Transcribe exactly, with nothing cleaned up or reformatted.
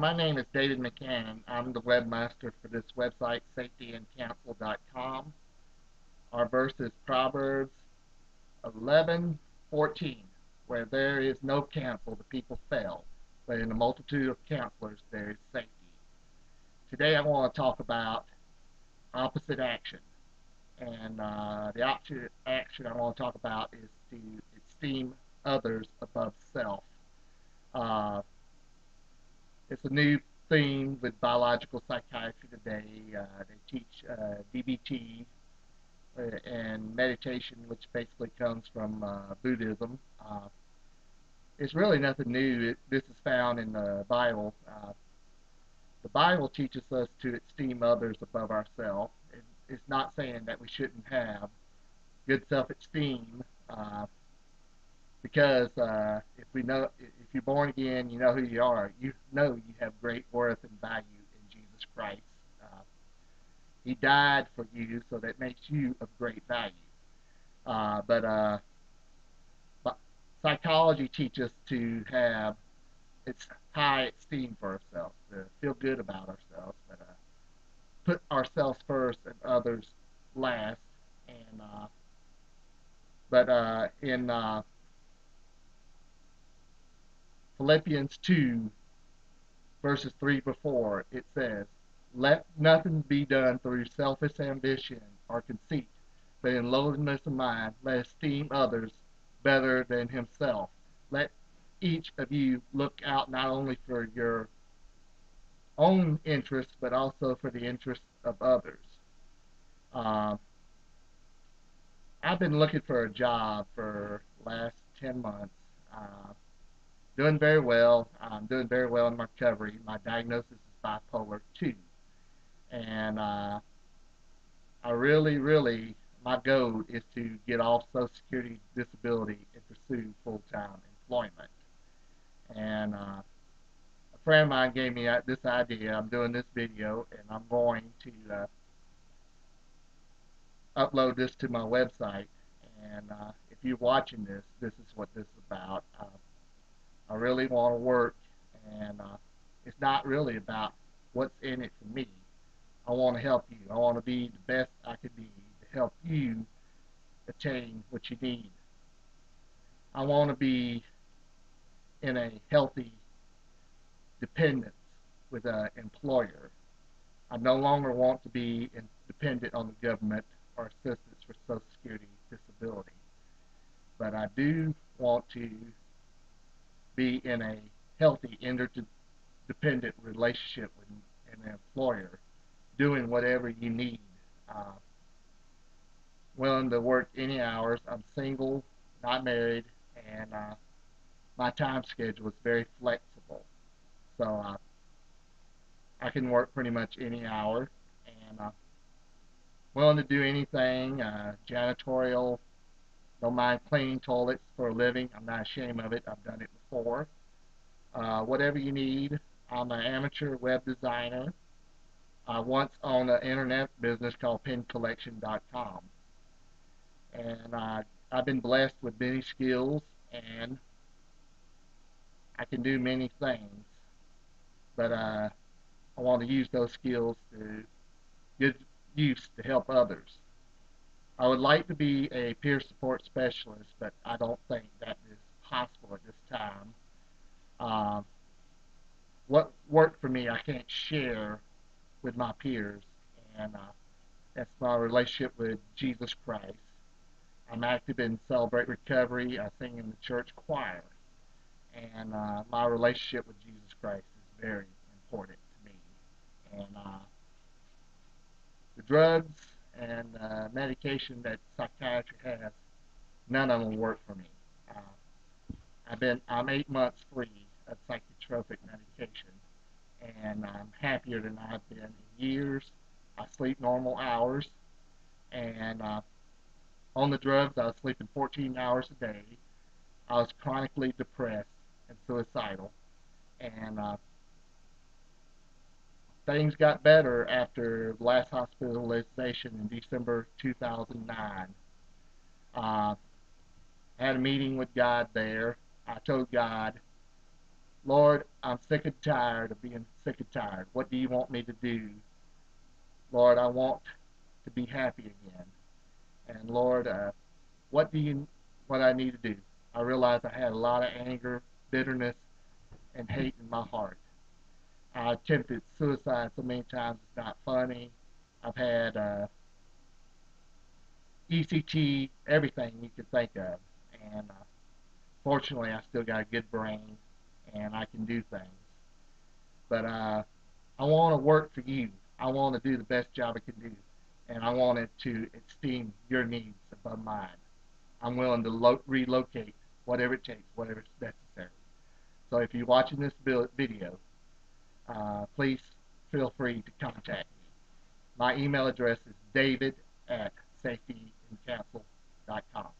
my name is David McCann. I'm the webmaster for this website, safety and counsel dot com. Our verse is Proverbs eleven fourteen, where there is no counsel, the people fail, but in the multitude of counselors there is safety. Today I want to talk about opposite action, and uh, the opposite action I want to talk about is to esteem others above self. Uh, it's a new theme with biological psychiatry today. Uh, they teach uh, D B T and meditation, which basically comes from uh, Buddhism. Uh, it's really nothing new. It, this is found in the Bible. Uh, the Bible teaches us to esteem others above ourselves. It, it's not saying that we shouldn't have good self-esteem, uh, because uh, if we know, if you're born again, you know who you are. You know you have great worth and value in Jesus Christ. He died for you, so that makes you of great value. Uh, but, uh, but psychology teaches us to have it's high esteem for ourselves, to feel good about ourselves, but, uh, put ourselves first and others last. And uh, but uh, in uh, Philippians two, verses three to four, it says, "Let nothing be done through selfish ambition or conceit, but in lowliness of mind, let esteem others better than himself. Let each of you look out not only for your own interests, but also for the interests of others." Uh, I've been looking for a job for the last ten months. Uh, doing very well. I'm doing very well in my recovery. My diagnosis is bipolar two. And uh, I really, really, my goal is to get off Social Security disability and pursue full-time employment. And uh, a friend of mine gave me this idea. I'm doing this video, and I'm going to uh, upload this to my website. And uh, if you're watching this, this is what this is about. Uh, I really want to work, and uh, it's not really about what's in it for me. I want to help you. I want to be the best I could be to help you attain what you need. I want to be in a healthy dependence with an employer. I no longer want to be dependent on the government or assistance for Social Security disability. But I do want to be in a healthy interdependent relationship with an employer, doing whatever you need. Uh, willing to work any hours. I'm single, not married, and uh, my time schedule is very flexible. So uh, I can work pretty much any hour, and uh, willing to do anything, uh, janitorial, don't mind cleaning toilets for a living. I'm not ashamed of it. I've done it before. Uh, whatever you need. I'm an amateur web designer. I once owned an internet business called Pin Collection dot com, and uh, I've been blessed with many skills, and I can do many things, but uh, I want to use those skills to good use to help others. I would like to be a peer support specialist, but I don't think that is possible at this time. Uh, what worked for me I can't share with my peers, and uh, that's my relationship with Jesus Christ. I'm active in Celebrate Recovery. I sing in the church choir, and uh, my relationship with Jesus Christ is very important to me. And uh, the drugs and uh, medication that psychiatry has, none of them work for me. Uh, I've been I'm eight months free of psychotropic medication, and I'm happier than I've been in years. I sleep normal hours, and uh, on the drugs I was sleeping fourteen hours a day. I was chronically depressed and suicidal, and uh, things got better after the last hospitalization in December two thousand nine. Uh, I had a meeting with God there. I told God, Lord, I'm sick and tired of being sick and tired. What do you want me to do? Lord, I want to be happy again. And Lord, uh, what do you, what I need to do? I realized I had a lot of anger, bitterness, and hate in my heart. I attempted suicide so many times, it's not funny. I've had uh, E C T, everything you can think of. And uh, fortunately, I still got a good brain, and I can do things. But uh, I want to work for you. I want to do the best job I can do. And I wanted to esteem your needs above mine. I'm willing to lo relocate whatever it takes, whatever is necessary. So if you're watching this video, uh, please feel free to contact me. My email address is david at safety and counsel dot com.